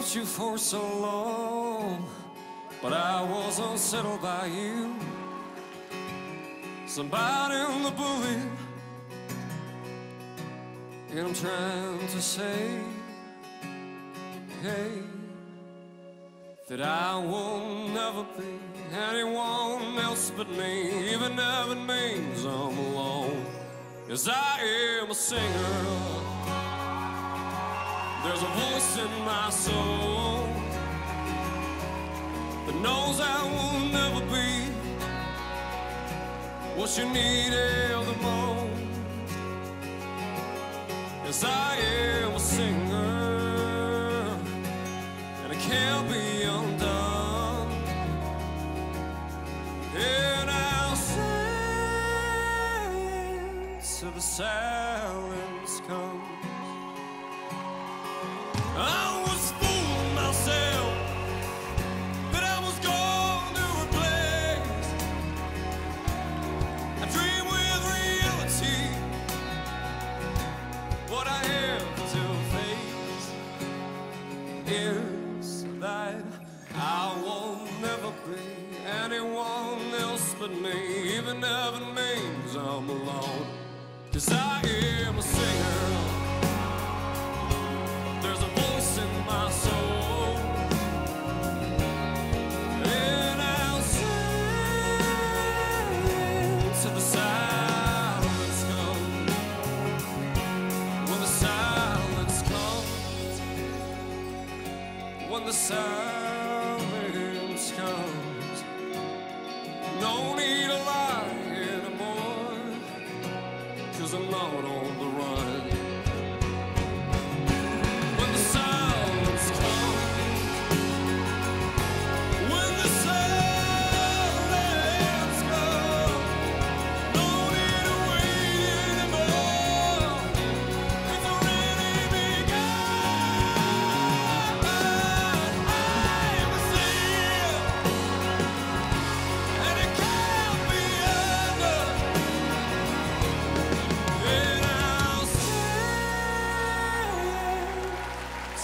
loved you for so long, but I was unsettled by you. Somebody on the bully, and I'm trying to say, hey, that I will never be anyone else but me, even if it means I'm alone. Yes, I am a singer. There's a voice in my soul that knows I will never be what you needed the most. Yes, I am a singer, and I can't be undone. And I'll sing till the silence comes. I was fooling myself that I was going to replace a dream with reality. What I have to face is that I will never be anyone else but me, even if it means I'm alone. 'Cause I am a singer. My soul, and I'll sing till the silence comes. When the silence comes, when the silence comes, no need to lie anymore, 'cause I'm not on the run.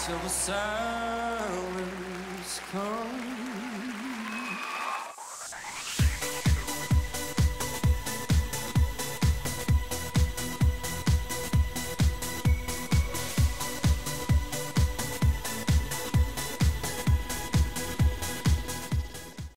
Till the silence comes.